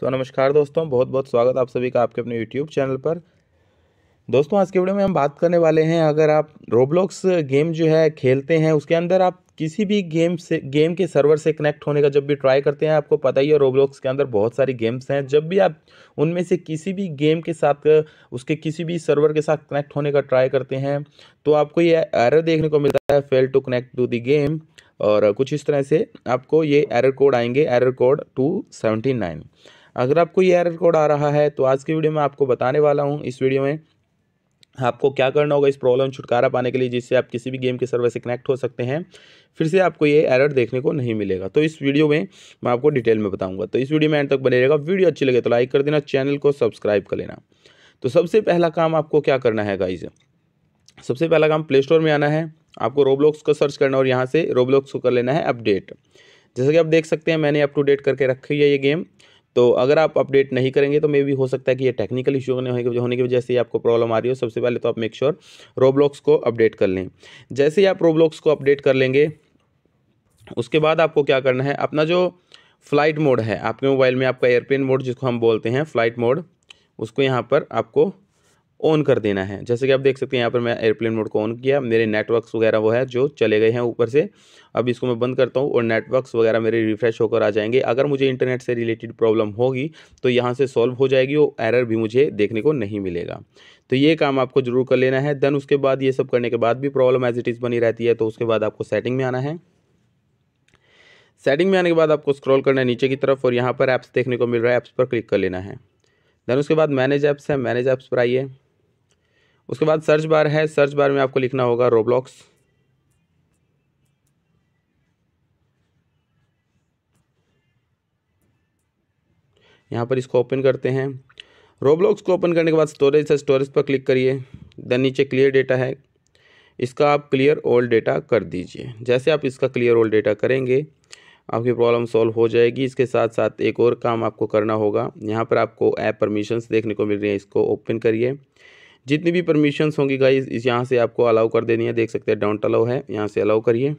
सो नमस्कार दोस्तों, बहुत बहुत स्वागत आप सभी का आपके अपने यूट्यूब चैनल पर। दोस्तों आज के वीडियो में हम बात करने वाले हैं, अगर आप रोब्लॉक्स गेम जो है खेलते हैं उसके अंदर आप किसी भी गेम के सर्वर से कनेक्ट होने का जब भी ट्राई करते हैं, आपको पता ही है रोब्लॉक्स के अंदर बहुत सारी गेम्स हैं। जब भी आप उनमें से किसी भी गेम के साथ उसके किसी भी सर्वर के साथ कनेक्ट होने का ट्राई करते हैं तो आपको ये एरर देखने को मिलता है, fail to connect to the game, और कुछ इस तरह से आपको ये एरर कोड आएंगे, एरर कोड 279। अगर आपको ये एरर कोड आ रहा है तो आज की वीडियो में आपको बताने वाला हूँ इस वीडियो में आपको क्या करना होगा इस प्रॉब्लम से छुटकारा पाने के लिए, जिससे आप किसी भी गेम के सर्वर से कनेक्ट हो सकते हैं, फिर से आपको ये एरर देखने को नहीं मिलेगा। तो इस वीडियो में मैं आपको डिटेल में बताऊंगा, तो इस वीडियो में एंड तक बने रहेगा। वीडियो अच्छी लगे तो लाइक कर देना, चैनल को सब्सक्राइब कर लेना। तो सबसे पहला काम आपको क्या करना है गाइस, सबसे पहला काम प्ले स्टोर में आना है, आपको रोब्लॉक्स को सर्च करना और यहाँ से रोब्लॉक्स को कर लेना है अपडेट। जैसा कि आप देख सकते हैं मैंने अप टू डेट करके रखी है ये गेम, तो अगर आप अपडेट नहीं करेंगे तो मे भी हो सकता है कि ये टेक्निकल इशू होने की वजह से आपको प्रॉब्लम आ रही हो। सबसे पहले तो आप मेक श्योर रोब्लॉक्स को अपडेट कर लें। जैसे ही आप रोब्लॉक्स को अपडेट कर लेंगे उसके बाद आपको क्या करना है, अपना जो फ्लाइट मोड है आपके मोबाइल में, आपका एयरप्लेन मोड जिसको हम बोलते हैं फ्लाइट मोड, उसको यहाँ पर आपको ऑन कर देना है। जैसे कि आप देख सकते हैं यहाँ पर मैं एयरप्लेन मोड को ऑन किया, मेरे नेटवर्क्स वगैरह वो है जो चले गए हैं ऊपर से। अब इसको मैं बंद करता हूँ और नेटवर्क्स वगैरह मेरे रिफ्रेश होकर आ जाएंगे। अगर मुझे इंटरनेट से रिलेटेड प्रॉब्लम होगी तो यहाँ से सॉल्व हो जाएगी और एरर भी मुझे देखने को नहीं मिलेगा। तो ये काम आपको जरूर कर लेना है। देन उसके बाद ये सब करने के बाद भी प्रॉब्लम एज इट इज़ बनी रहती है, तो उसके बाद आपको सेटिंग में आना है। सेटिंग में आने के बाद आपको स्क्रॉल करना है नीचे की तरफ और यहाँ पर ऐप्स देखने को मिल रहा है, ऐप्स पर क्लिक कर लेना है। देन उसके बाद मैनेज ऐप्स है, मैनेज ऐप्स पर आइए। उसके बाद सर्च बार है, सर्च बार में आपको लिखना होगा रोब्लॉक्स। यहाँ पर इसको ओपन करते हैं। रोब्लॉक्स को ओपन करने के बाद स्टोरेज है, स्टोरेज पर क्लिक करिए। देन नीचे क्लियर डेटा है, इसका आप क्लियर ऑल डेटा कर दीजिए। जैसे आप इसका क्लियर ऑल डेटा करेंगे आपकी प्रॉब्लम सॉल्व हो जाएगी। इसके साथ साथ एक और काम आपको करना होगा, यहाँ पर आपको ऐप परमिशंस देखने को मिल रही है, इसको ओपन करिए। जितनी भी परमिशंस होंगी गाइस इस यहाँ से आपको अलाउ कर देनी है। देख सकते हैं डोंट अलाउ है, यहाँ से अलाउ करिए।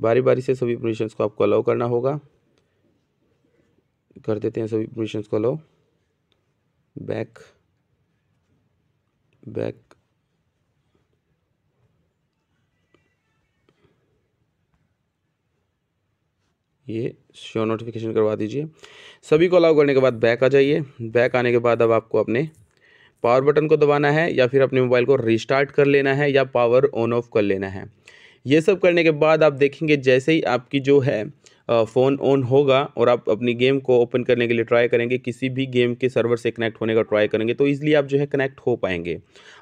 बारी बारी से सभी परमिशंस को आपको अलाउ करना होगा। कर देते हैं सभी परमिशंस को अलाउ। बैक बैक ये शो नोटिफिकेशन करवा दीजिए। सभी को अलाउ करने के बाद बैक आ जाइए। बैक आने के बाद अब आपको अपने पावर बटन को दबाना है या फिर अपने मोबाइल को रिस्टार्ट कर लेना है या पावर ऑन ऑफ कर लेना है। ये सब करने के बाद आप देखेंगे जैसे ही आपकी जो है फ़ोन ऑन होगा और आप अपनी गेम को ओपन करने के लिए ट्राई करेंगे, किसी भी गेम के सर्वर से कनेक्ट होने का ट्राई करेंगे, तो इसलिए आप जो है कनेक्ट हो पाएंगे।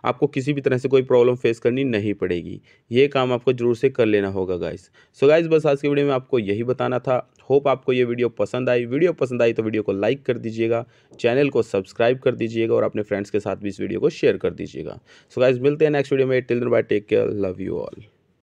आपको किसी भी तरह से कोई प्रॉब्लम फेस करनी नहीं पड़ेगी। ये काम आपको ज़रूर से कर लेना होगा गाइस। सो गाइस बस आज की वीडियो में आपको यही बताना था। होप आपको ये वीडियो पसंद आई। वीडियो पसंद आई तो वीडियो को लाइक कर दीजिएगा, चैनल को सब्सक्राइब कर दीजिएगा और अपने फ्रेंड्स के साथ भी इस वीडियो को शेयर कर दीजिएगा। सो गाइस मिलते हैं नेक्स्ट वीडियो में। Till then bye, take care, love you all.